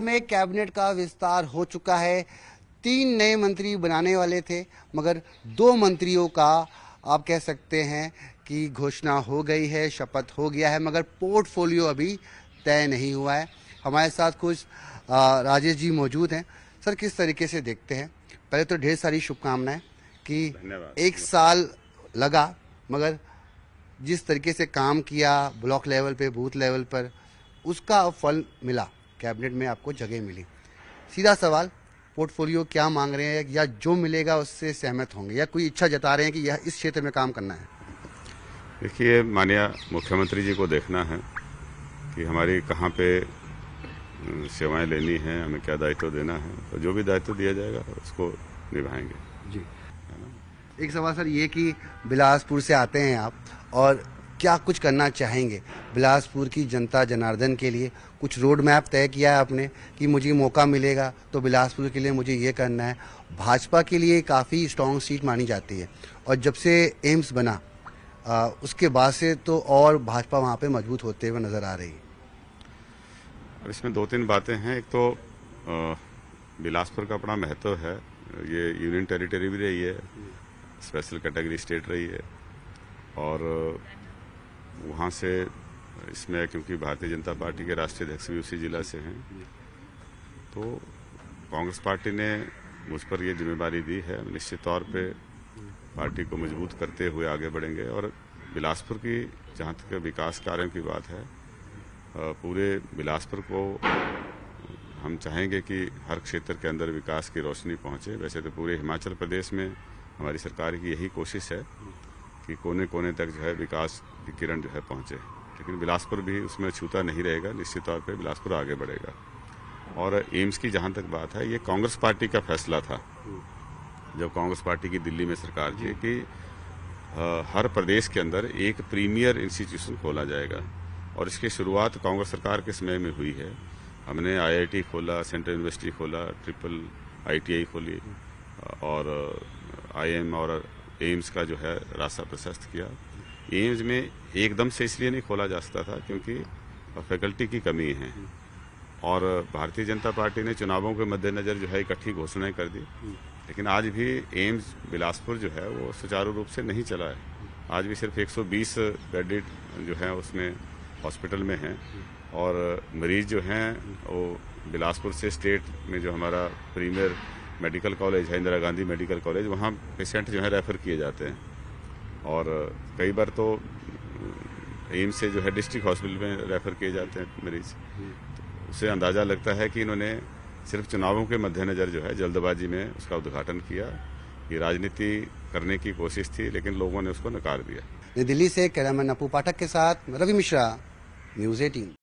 में कैबिनेट का विस्तार हो चुका है। 3 नए मंत्री बनाने वाले थे, मगर 2 मंत्रियों का आप कह सकते हैं कि घोषणा हो गई है, शपथ हो गया है, मगर पोर्टफोलियो अभी तय नहीं हुआ है। हमारे साथ कुछ राजेश जी मौजूद हैं। सर, किस तरीके से देखते हैं? पहले तो ढेर सारी शुभकामनाएं कि एक साल लगा, मगर जिस तरीके से काम किया ब्लॉक लेवल पे, बूथ लेवल पर, उसका फल मिला, कैबिनेट में आपको जगह मिली। सीधा सवाल, पोर्टफोलियो क्या मांग रहे हैं या जो मिलेगा उससे सहमत होंगे या कोई इच्छा जता रहे हैं कि यह इस क्षेत्र में काम करना है? देखिए, माननीय मुख्यमंत्री जी को देखना है कि हमारी कहाँ पे सेवाएं लेनी हैं, हमें क्या दायित्व देना है, तो जो भी दायित्व दिया जाएगा उसको निभाएंगे जी। एक सवाल सर ये कि बिलासपुर से आते हैं आप और क्या कुछ करना चाहेंगे बिलासपुर की जनता जनार्दन के लिए? कुछ रोड मैप तय किया है आपने कि मुझे मौका मिलेगा तो बिलासपुर के लिए मुझे ये करना है? भाजपा के लिए काफ़ी स्ट्रॉन्ग सीट मानी जाती है और जब से एम्स बना उसके बाद से तो और भाजपा वहाँ पे मजबूत होते हुए नज़र आ रही है। और इसमें 2-3 बातें हैं। एक तो बिलासपुर का अपना महत्व है, ये यूनियन टेरिटरी भी रही है, स्पेशल कैटेगरी स्टेट रही है, और वहाँ से इसमें क्योंकि भारतीय जनता पार्टी के राष्ट्रीय अध्यक्ष भी उसी जिला से हैं, तो कांग्रेस पार्टी ने मुझ पर ये जिम्मेदारी दी है। निश्चित तौर पे पार्टी को मजबूत करते हुए आगे बढ़ेंगे। और बिलासपुर की जहाँ तक विकास कार्यों की बात है, पूरे बिलासपुर को हम चाहेंगे कि हर क्षेत्र के अंदर विकास की रोशनी पहुँचे। वैसे तो पूरे हिमाचल प्रदेश में हमारी सरकार की यही कोशिश है कि कोने कोने तक जो है विकास की किरण जो है पहुँचे, लेकिन बिलासपुर भी उसमें छूता नहीं रहेगा। निश्चित तौर पे बिलासपुर आगे बढ़ेगा। और एम्स की जहाँ तक बात है, ये कांग्रेस पार्टी का फैसला था जब कांग्रेस पार्टी की दिल्ली में सरकार थी कि हर प्रदेश के अंदर एक प्रीमियर इंस्टीट्यूशन खोला जाएगा, और इसकी शुरुआत कांग्रेस सरकार के समय में हुई है। हमने IIT खोला, सेंट्रल यूनिवर्सिटी खोला, ट्रिपल ITI खोली, और IIM और एम्स का जो है रास्ता प्रशस्त किया। एम्स में एकदम से इसलिए नहीं खोला जा सकता था क्योंकि फैकल्टी की कमी है, और भारतीय जनता पार्टी ने चुनावों के मद्देनज़र जो है इकट्ठी घोषणाएं कर दी, लेकिन आज भी एम्स बिलासपुर जो है वो सुचारू रूप से नहीं चला है। आज भी सिर्फ 120 बेडेड जो है उसमें हॉस्पिटल में हैं, और मरीज़ जो हैं वो बिलासपुर से स्टेट में जो हमारा प्रीमियर मेडिकल कॉलेज है, इंदिरा गांधी मेडिकल कॉलेज, वहाँ पेशेंट जो है रेफ़र किए जाते हैं। और कई बार तो एम्स से जो है डिस्ट्रिक्ट हॉस्पिटल में रेफ़र किए जाते हैं मरीज़। तो उससे अंदाज़ा लगता है कि इन्होंने सिर्फ चुनावों के मद्देनज़र जो है जल्दबाजी में उसका उद्घाटन किया। ये राजनीति करने की कोशिश थी, लेकिन लोगों ने उसको नकार दिया। दिल्ली से कैमरामैन अपू पाठक के साथ रवि मिश्रा, न्यूज़ 18।